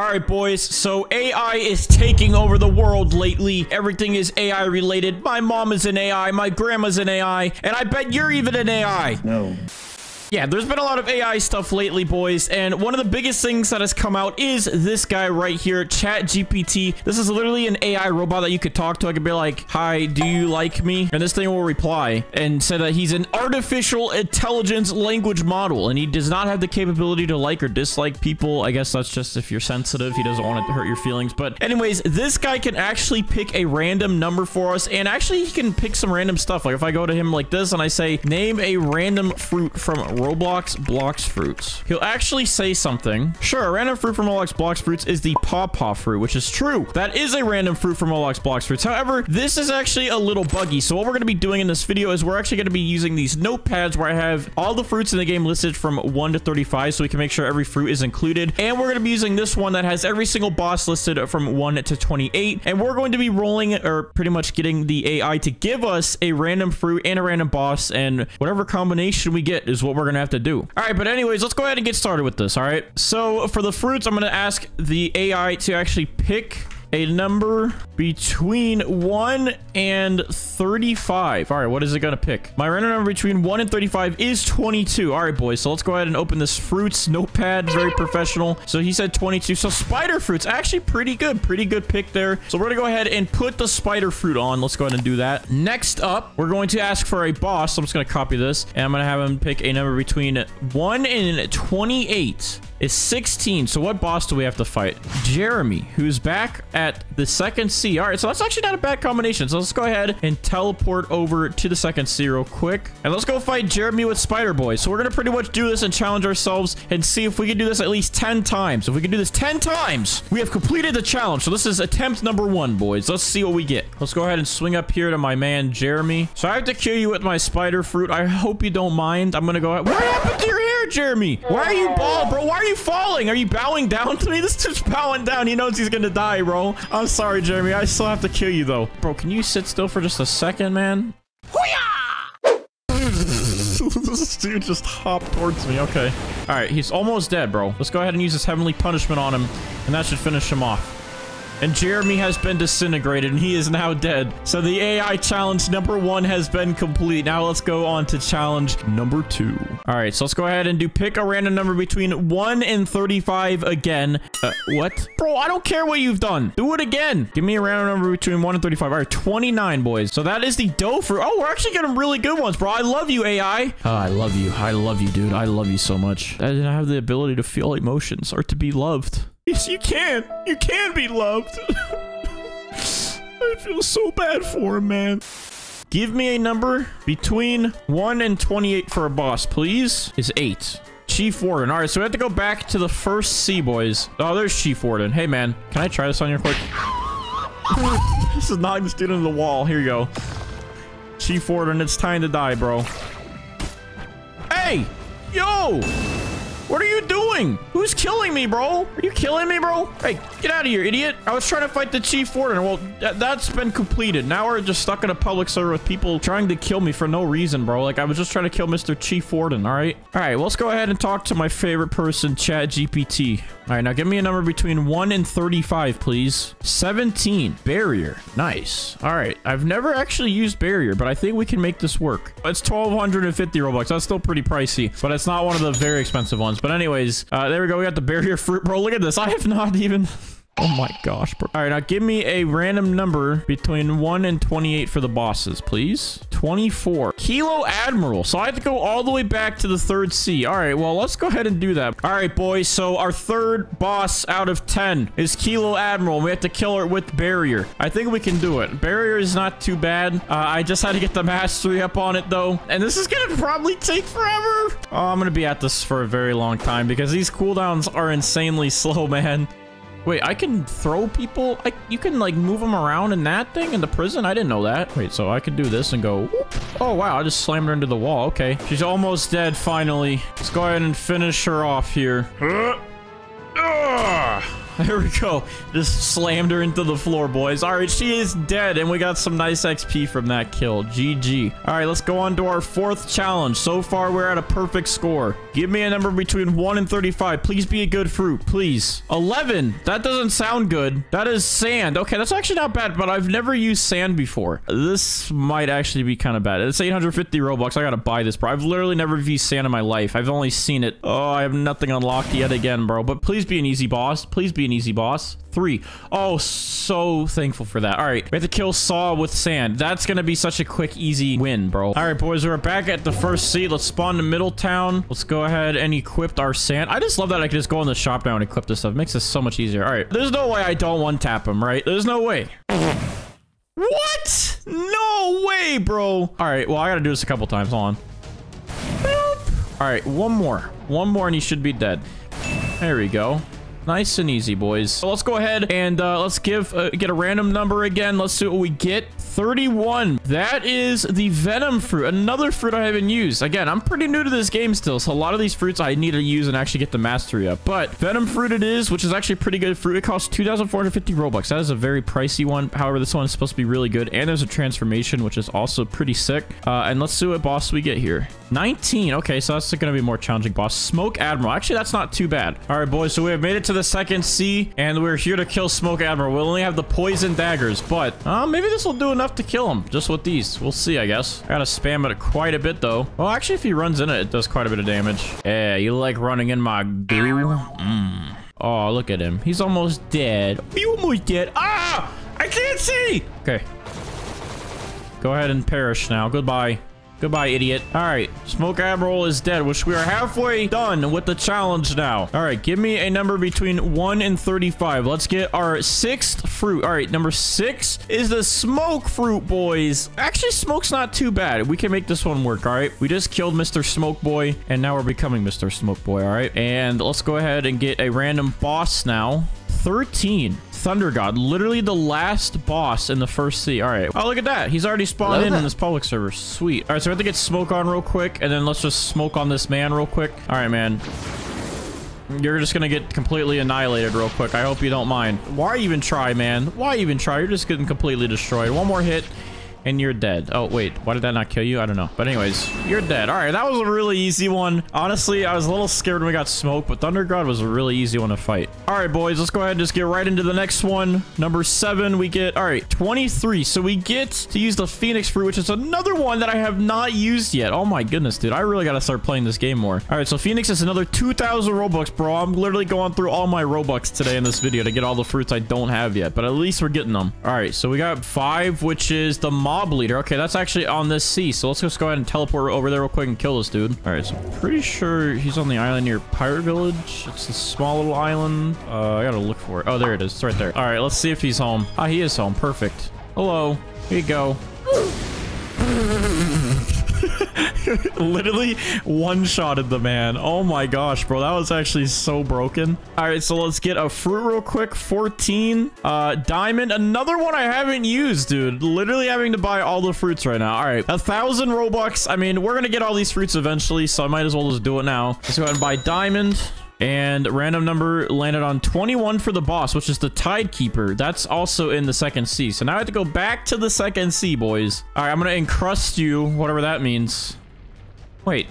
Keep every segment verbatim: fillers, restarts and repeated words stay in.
Alright boys, so A I is taking over the world lately. Everything is A I related. My mom is an A I, my grandma's an A I, and I bet you're even an A I. No. Yeah, there's been a lot of A I stuff lately, boys, and one of the biggest things that has come out is this guy right here, ChatGPT. This is literally an A I robot that you could talk to. I could be like, hi, do you like me? And this thing will reply and say that he's an artificial intelligence language model, and he does not have the capability to like or dislike people. I guess that's just if you're sensitive. He doesn't want it to hurt your feelings. But anyways, this guy can actually pick a random number for us, and actually he can pick some random stuff. Like if I go to him like this and I say, name a random fruit from Roblox blocks fruits, he'll actually say something. Sure, a random fruit from Roblox blocks fruits is the pawpaw fruit, which is true. That is a random fruit from Roblox blocks fruits. However, this is actually a little buggy. So what we're going to be doing in this video is we're actually going to be using these notepads where I have all the fruits in the game listed from one to thirty-five, so we can make sure every fruit is included. And we're going to be using this one that has every single boss listed from one to twenty-eight. And we're going to be rolling, or pretty much getting the A I to give us a random fruit and a random boss, and whatever combination we get is what we're going to have to do. All right, but anyways, let's go ahead and get started with this. All right, so for the fruits, I'm going to ask the A I to actually pick a number between one and thirty-five. All right, what is it gonna pick? My random number between one and thirty-five is twenty-two. All right, boys, so let's go ahead and open this fruits notepad. Very professional. So he said twenty-two. So spider fruits, actually pretty good. Pretty good pick there. So we're gonna go ahead and put the spider fruit on. Let's go ahead and do that. Next up, we're going to ask for a boss. So I'm just gonna copy this, and I'm gonna have him pick a number between one and twenty-eight. Is sixteen. So what boss do we have to fight? Jeremy, who's back at the second C. All right, so that's actually not a bad combination. So let's go ahead and teleport over to the second C real quick, and let's go fight Jeremy with Spider Boy. So we're gonna pretty much do this and challenge ourselves and see if we can do this at least ten times. If we can do this ten times, we have completed the challenge. So this is attempt number one, boys. Let's see what we get. Let's go ahead and swing up here to my man Jeremy. So I have to kill you with my spider fruit. I hope you don't mind. I'm gonna go ahead. What happened to your hair, Jeremy? Why are you bald, bro? Why are you falling? Are you bowing down to me? This dude's bowing down. He knows he's gonna die, bro. I'm sorry, Jeremy. I still have to kill you, though. Bro, can you sit still for just a second, man? This dude just hopped towards me. Okay. All right, he's almost dead, bro. Let's go ahead and use his heavenly punishment on him, and that should finish him off. And Jeremy has been disintegrated, and he is now dead. So the A I challenge number one has been complete. Now let's go on to challenge number two. All right, so let's go ahead and do pick a random number between one and thirty-five again. Uh, what? Bro, I don't care what you've done. Do it again. Give me a random number between one and thirty-five. All right, twenty-nine, boys. So that is the dough fruit. Oh, we're actually getting really good ones, bro. I love you, A I. Oh, I love you. I love you, dude. I love you so much. I didn't have the ability to feel emotions or to be loved. Yes, you can. You can be loved. I feel so bad for him, man. Give me a number between one and twenty-eight for a boss, please. Is eight. Chief Warden. All right, so we have to go back to the first C, boys. Oh, there's Chief Warden. Hey, man. Can I try this on you quick? This is knocking this dude into the wall. Here you go. Chief Warden, it's time to die, bro. Hey! Yo! What are you doing? Who's killing me, bro? Are you killing me, bro? Hey, get out of here, idiot. I was trying to fight the Chief Warden. Well, th that's been completed. Now we're just stuck in a public server with people trying to kill me for no reason, bro. Like, I was just trying to kill Mister Chief Warden, all right? All right, well, let's go ahead and talk to my favorite person, ChatGPT. All right, now give me a number between one and thirty-five, please. seventeen. Barrier. Nice. All right, I've never actually used barrier, but I think we can make this work. It's one thousand two hundred fifty Robux. That's still pretty pricey, but it's not one of the very expensive ones. But anyways, uh, there we go. We got the barrier fruit, bro. Look at this. I have not even... Oh my gosh, bro. All right, now give me a random number between one and twenty-eight for the bosses, please. twenty-four. Kilo Admiral. So I have to go all the way back to the third C. All right, well, let's go ahead and do that. All right, boys. So our third boss out of ten is Kilo Admiral. We have to kill her with barrier. I think we can do it. Barrier is not too bad. Uh, I just had to get the mastery up on it, though. And this is going to probably take forever. Oh, I'm going to be at this for a very long time because these cooldowns are insanely slow, man. Wait, I can throw people? I, you can, like, move them around in that thing in the prison? I didn't know that. Wait, so I can do this and go... Whoop. Oh, wow, I just slammed her into the wall. Okay. She's almost dead, finally. Let's go ahead and finish her off here. Uh, uh, There we go. Just slammed her into the floor, boys. All right, she is dead, and we got some nice X P from that kill. G G. All right, let's go on to our fourth challenge. So far, we're at a perfect score. Give me a number between one and thirty-five. Please be a good fruit, please. eleven. That doesn't sound good. That is sand. Okay, that's actually not bad, but I've never used sand before. This might actually be kind of bad. It's eight hundred fifty Robux. I gotta buy this, bro. I've literally never used sand in my life. I've only seen it. Oh, I have nothing unlocked yet again, bro. But please be an easy boss. Please be an easy boss. Three. Oh, so thankful for that. All right, we have to kill Saw with sand. That's gonna be such a quick, easy win, bro. All right, boys, we're back at the first seed. Let's spawn to Middletown. Let's go ahead and equip our sand. I just love that I can just go in the shop now and equip this stuff. It makes this so much easier. All right, there's no way I don't one-tap him, right? There's no way. What? No way, bro. All right, well, I gotta do this a couple times. Hold on. All right, one more. One more, and he should be dead. There we go. Nice and easy, boys. So let's go ahead and uh, let's give uh, get a random number again. Let's see what we get. thirty-one. That is the venom fruit. Another fruit I haven't used. Again, I'm pretty new to this game still, so a lot of these fruits I need to use and actually get the mastery of. But venom fruit it is, which is actually pretty good fruit. It costs two thousand four hundred fifty Robux. That is a very pricey one. However, this one is supposed to be really good. And there's a transformation, which is also pretty sick. Uh, and let's see what boss we get here. nineteen. Okay, so that's going to be a more challenging boss. Smoke Admiral. Actually, that's not too bad. All right, boys. So we have made it to the second sea, and we're here to kill Smoke Admiral. We'll only have the poison daggers, but uh, maybe this will do enough to kill him. Just with these. We'll see, I guess. I gotta spam it quite a bit, though. Well, actually, if he runs in it, it does quite a bit of damage. Yeah, you like running in my goo? Mm. Oh, look at him. He's almost dead. He almost dead. Ah! I can't see! Okay. Go ahead and perish now. Goodbye. Goodbye, idiot. All right, Smoke Admiral is dead, which we are halfway done with the challenge now. All right, give me a number between one and thirty-five. Let's get our sixth fruit. All right, number six is the smoke fruit, boys. Actually, smoke's not too bad. We can make this one work, all right? We just killed Mister Smoke Boy, and now we're becoming Mister Smoke Boy, all right? And let's go ahead and get a random boss now. thirteen. Thunder God, literally the last boss in the first sea. All right. Oh, look at that. He's already spawned in in this public server. Sweet. All right, so we have to get smoke on real quick, and then let's just smoke on this man real quick. All right, man. You're just gonna get completely annihilated real quick. I hope you don't mind. Why even try, man? Why even try? You're just getting completely destroyed. One more hit, and you're dead. Oh, wait. Why did that not kill you? I don't know. But anyways, you're dead. All right. That was a really easy one. Honestly, I was a little scared when we got smoked, but Thunder God was a really easy one to fight. All right, boys. Let's go ahead and just get right into the next one. Number seven, we get... All right, twenty-three. So we get to use the Phoenix Fruit, which is another one that I have not used yet. Oh, my goodness, dude. I really got to start playing this game more. All right, so Phoenix is another two thousand Robux, bro. I'm literally going through all my Robux today in this video to get all the fruits I don't have yet, but at least we're getting them. All right, so we got five, which is the Mob Leader. Okay, that's actually on this sea, so let's just go ahead and teleport over there real quick and kill this dude. All right, so I'm pretty sure he's on the island near Pirate Village. It's a small little island. Uh, I gotta look for it. Oh, there it is. It's right there. All right, let's see if he's home. Ah, he is home. Perfect. Hello. Here you go. Literally one-shotted the man. Oh my gosh, bro, that was actually so broken. All right, so let's get a fruit real quick. Fourteen. Uh diamond, another one I haven't used, dude. Literally having to buy all the fruits right now. All right, a thousand Robux. I mean, we're gonna get all these fruits eventually, so I might as well just do it now. Let's go ahead and buy diamond. And random number landed on twenty-one for the boss, which is the Tidekeeper. That's also in the second sea. So now I have to go back to the second sea, boys. All right, I'm going to encrust you, whatever that means. Wait.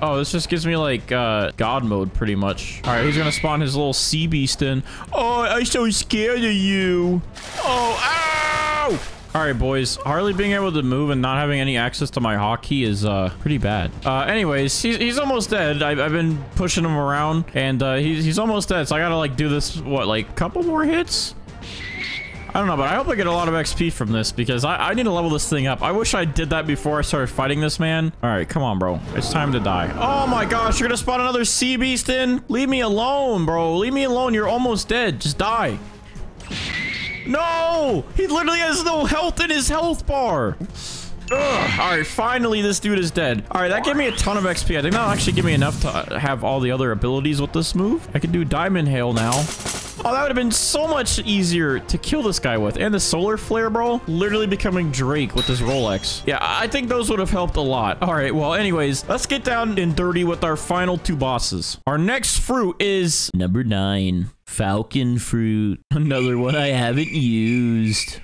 Oh, this just gives me, like, uh, God mode, pretty much. All right, he's going to spawn his little sea beast in. Oh, I'm so scared of you. Oh, ow! All right, boys, hardly being able to move and not having any access to my hotkey is uh, pretty bad. Uh, anyways, he's, he's almost dead. I, I've been pushing him around, and uh, he's, he's almost dead. So I got to, like, do this, what, like, couple more hits? I don't know, but I hope I get a lot of X P from this because I, I need to level this thing up. I wish I did that before I started fighting this man. All right, come on, bro. It's time to die. Oh, my gosh. You're going to spawn another sea beast in? Leave me alone, bro. Leave me alone. You're almost dead. Just die. No! He literally has no health in his health bar. Ugh. All right, finally, this dude is dead. All right, that gave me a ton of X P. I think that'll actually give me enough to have all the other abilities with this move. I can do Diamond Hail now. Oh, that would have been so much easier to kill this guy with. And the Solar Flare, bro. Literally becoming Drake with this Rolex. Yeah, I think those would have helped a lot. All right, well, anyways, let's get down and dirty with our final two bosses. Our next fruit is number nine. Falcon fruit. Another one I haven't used.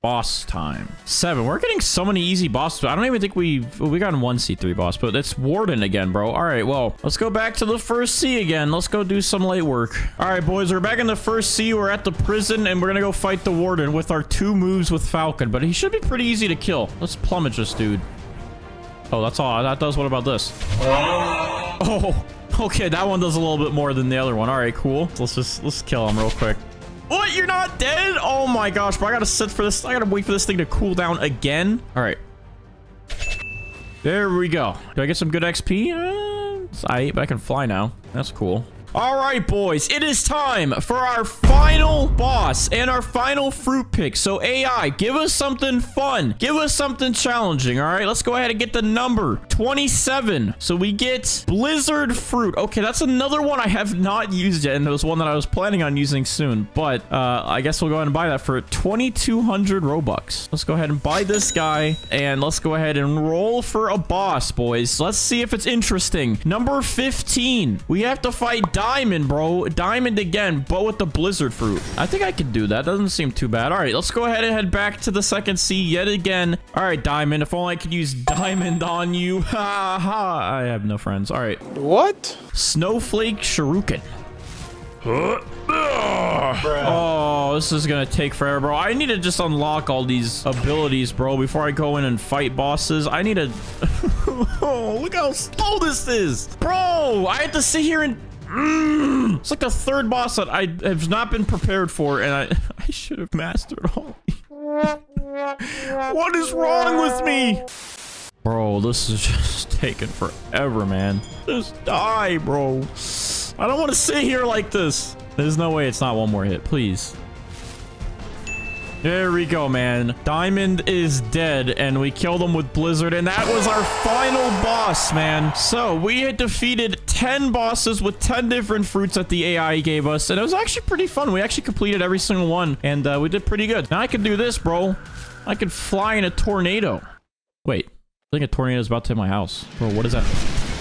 Boss time. Seven. We're getting so many easy bosses. I don't even think we've... Well, we got one C three boss, but that's Warden again, bro. All right, well, let's go back to the first C again. Let's go do some late work. All right, boys, we're back in the first C. We're at the prison, and we're going to go fight the Warden with our two moves with Falcon, but he should be pretty easy to kill. Let's plummet this dude. Oh, that's all. That does... What about this? Oh, okay. That one does a little bit more than the other one. All right, cool. Let's just... Let's kill him real quick. What? You're not dead? Oh my gosh, bro. I gotta sit for this. I gotta wait for this thing to cool down again. All right. There we go. Do I get some good X P? Uh, I, I can fly now. That's cool. All right, boys. It is time for our final boss and our final fruit pick. So, A I, give us something fun. Give us something challenging, all right? Let's go ahead and get the number twenty-seven. So, we get Blizzard Fruit. Okay, that's another one I have not used yet, and it was one that I was planning on using soon. But, uh, I guess we'll go ahead and buy that for twenty-two hundred Robux. Let's go ahead and buy this guy, and let's go ahead and roll for a boss, boys. Let's see if it's interesting. Number fifteen. We have to fight Diamond. Diamond, bro. Diamond again, but with the Blizzard Fruit. I think I could do that. Doesn't seem too bad. All right, let's go ahead and head back to the second C yet again. All right, Diamond. If only I could use Diamond on you. Ha ha. I have no friends. All right. What? Snowflake Shuriken. Huh? Oh, this is gonna take forever, bro. I need to just unlock all these abilities, bro, before I go in and fight bosses. I need to... Oh, look how slow this is. Bro, I have to sit here and... Mm. It's like the third boss that I have not been prepared for, and I, I should have mastered all. What is wrong with me? Bro, this is just taking forever, man. Just die, bro. I don't want to sit here like this. There's no way it's not one more hit, please. There we go, man. Diamond is dead, and we killed him with Blizzard, and that was our final boss, man. So, we had defeated ten bosses with ten different fruits that the A I gave us, and it was actually pretty fun. We actually completed every single one, and uh, we did pretty good. Now, I can do this, bro. I can fly in a tornado. Wait, I think a tornado is about to hit my house. Bro, what is that?